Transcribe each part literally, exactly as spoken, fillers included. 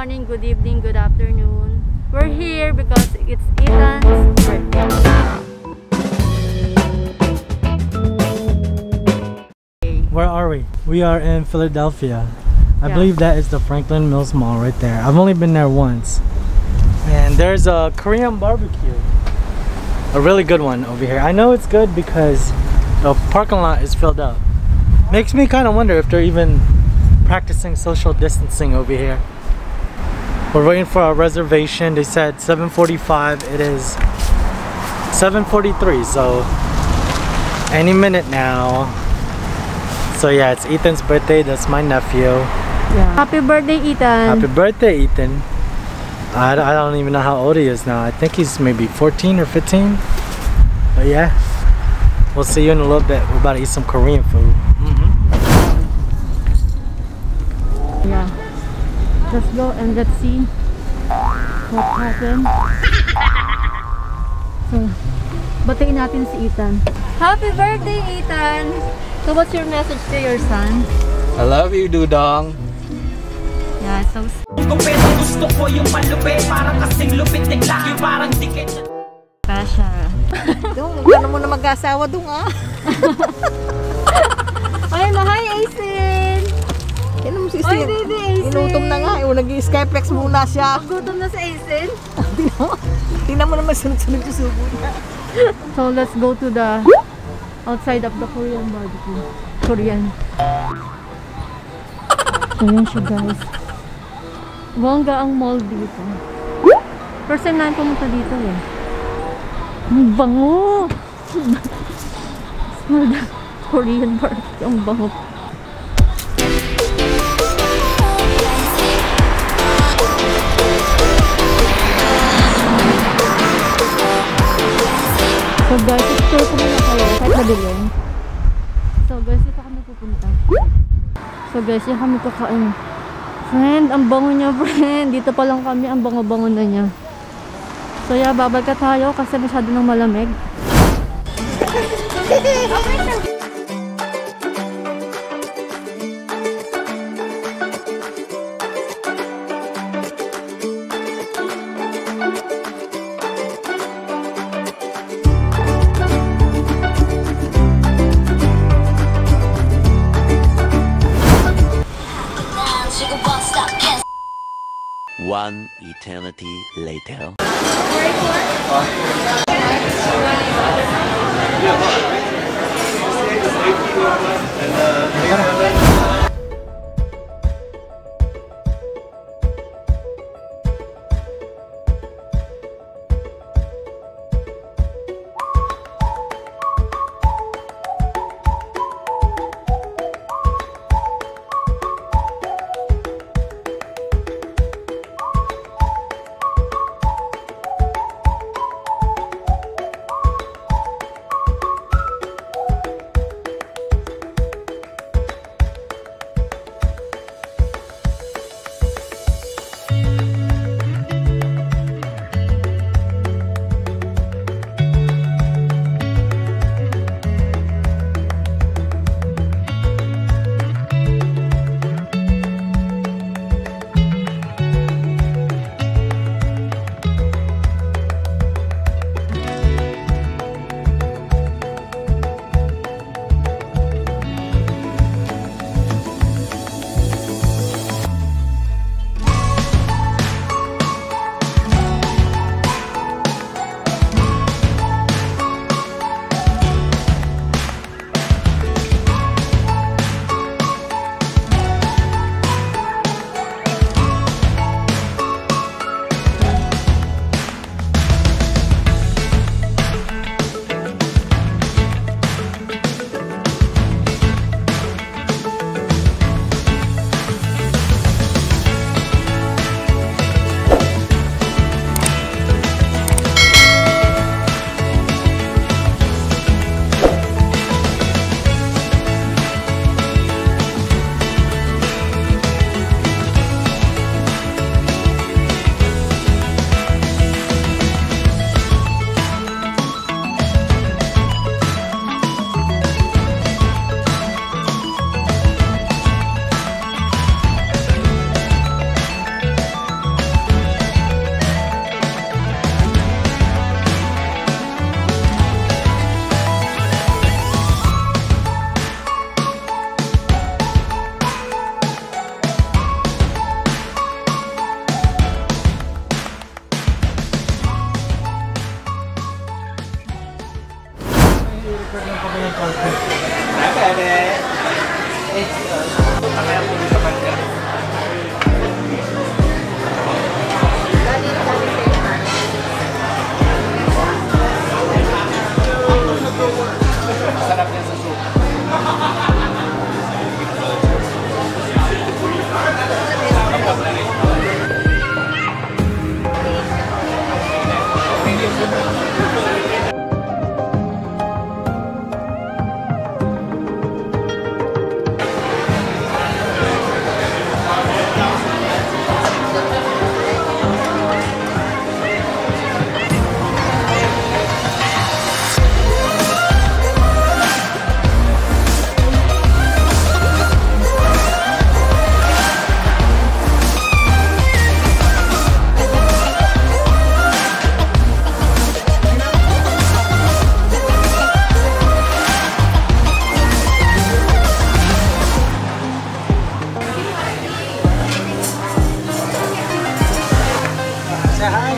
morning, good evening, good afternoon. We're here because it's Ethan's birthday. Where are we? We are in Philadelphia. I yeah. believe that is the Franklin Mills Mall right there. I've only been there once. And there's a Korean barbecue. A really good one over here. I know it's good because the parking lot is filled up. Makes me kind of wonder if they're even practicing social distancing over here. We're waiting for our reservation. They said seven forty-five. It is seven forty-three, so any minute now. So yeah, it's Ethan's birthday. That's my nephew. Yeah. Happy birthday, Ethan. Happy birthday, Ethan. I, I don't even know how old he is now. I think he's maybe fourteen or fifteen. But yeah, we'll see you in a little bit. We're about to eat some Korean food. Mm-hmm. Yeah. Let's go and let's see what happened. So, batiin natin si Ethan. Happy birthday, Ethan! So what's your message to your son? I love you, Dudong. Yeah, it's so Kasia. Dung, huwag ka na muna mag-asawa dun, ah. Ayun na, hi, Ethan! Yan mo si Ethan. Ay, baby, Ethan. Inutom na nga, nag-skyplex muna siya. Magutom na si Ethan. Tingnan mo naman sunod-sunod yung subo niya. So, let's go to the outside of the Korean barbecue. Korean. So, yun siya, guys. Bongga ang mall dito. First time na pumunta dito, eh. Ang bango! Smell the Korean barbecue. Ang bango. So guys, explore ko muna kayo. Kahit madilim. So guys, dito kami pupunta. So guys, dito kami kakain. Friend, ang bango niya, friend. Dito pa lang kami. Ang bango-bango na niya. So yeah, babalik ka tayo kasi masyado nang malamig. One eternity later.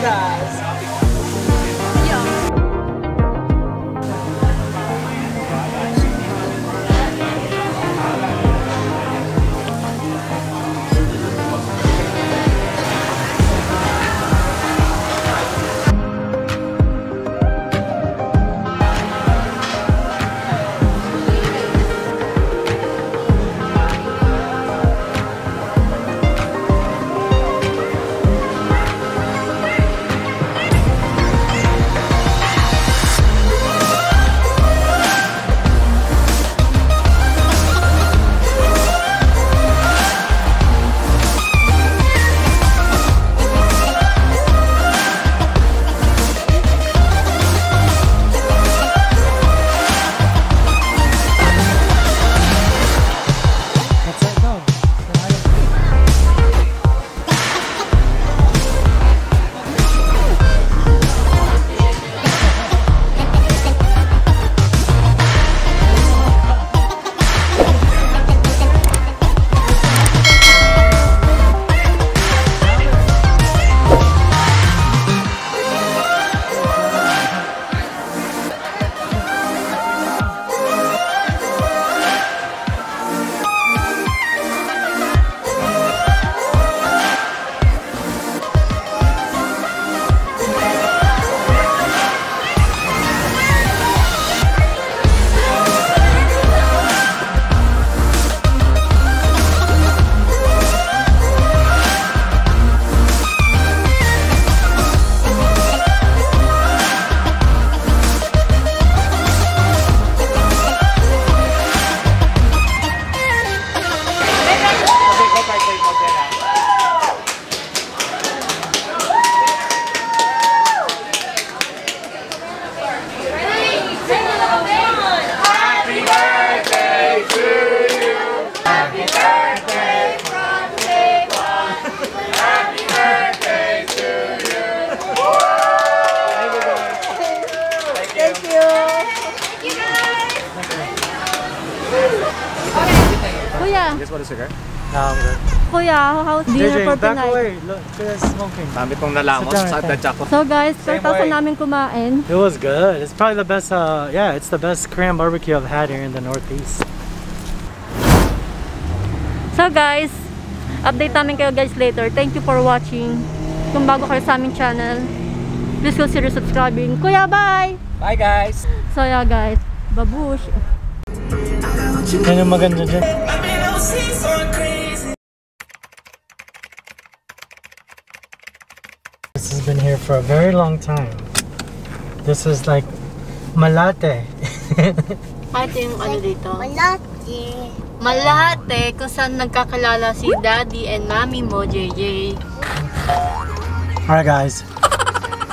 guys. So guys, three thousand namin kumain. It was good. It's probably the best, uh, yeah, it's the best Korean barbecue I've had here in the Northeast. So guys, update namin kayo guys later. Thank you for watching. Kung bago kayo sa aming channel, please consider subscribing. Kuya, bye! Bye guys! So yeah guys, babush! Ano maganda dyan? This has been here for a very long time. This is like Malate. Ito yung ano dito? Malate. Malate kung saan nagkakilala si Daddy and Mommy mo, J J. Alright guys,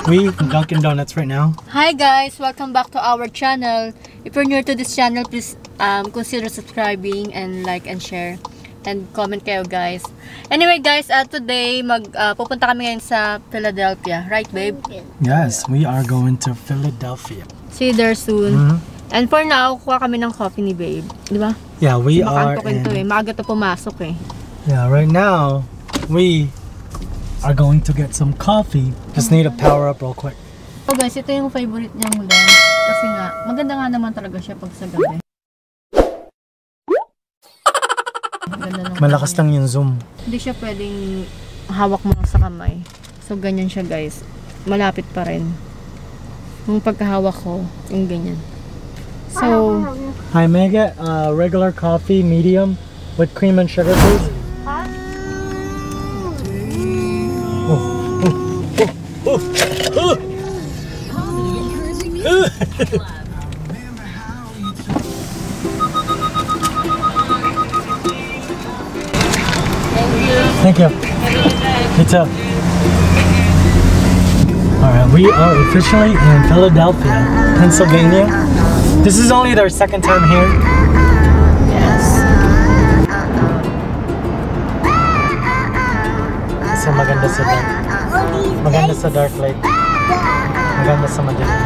we Dunkin Donuts right now. Hi guys, welcome back to our channel. If you're new to this channel, please um, consider subscribing and like and share. And comment kayo guys. Anyway guys, uh, today mag uh, pupunta kami ngayon sa Philadelphia, right babe? Yes, we are going to Philadelphia. See you there soon. Mm-hmm. And for now, kuha kami ng coffee ni babe, di ba? Yeah, we are in... to, eh. Maaga to pumasok eh. Yeah, right now, we are going to get some coffee. Just need to power up real quick. Oh guys, ito yung favorite niyang lunch. Kasi nga, maganda nga naman talaga siya pag sa gabi. Malakas lang yung zoom. Hindi siya pwedeng hawak mo sa kamay. So ganyan siya guys. Malapit pa rin. Yung pagkahawak ko, yung ganyan. So, hi, may I get uh, regular coffee, medium, with cream and sugar please? Huh? Oh, oh, oh, oh, oh. Thank you. Me too. Alright, we are officially in Philadelphia, Pennsylvania. This is only their second time here. Yes. So maganda sa dark. Maganda sa dark light. Maganda sa madilim.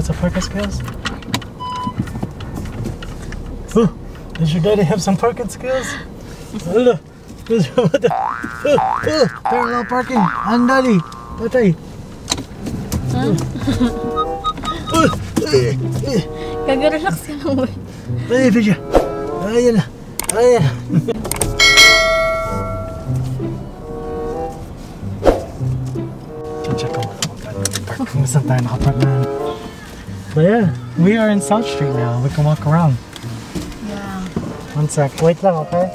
get some parking skills? Oh, does your daddy have some parking skills? Hello. Parallel parking. Andali. Patay. Kagarelaks ka lang ba? Ay, Fisha. Ayan na. Ayan na. Check out. Kung saan tayo nakapark na. But yeah, we are in South Street now. We can walk around. Yeah. One sec. Wait lang, okay?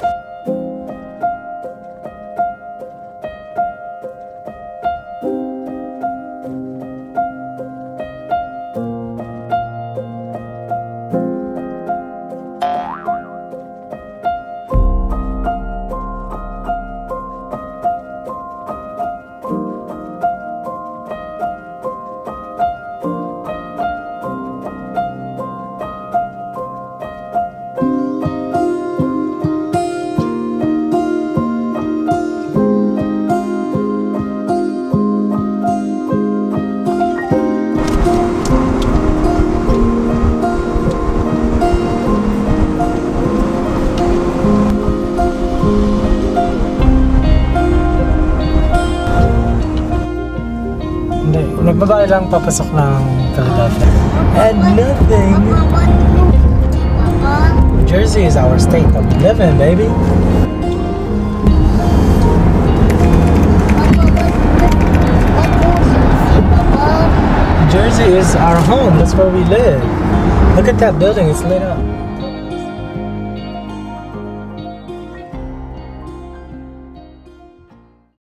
Babae lang, papasok ng Philadelphia. And nothing! New Jersey is our state that we live in, baby! New Jersey is our home, that's where we live. Look at that building, it's lit up.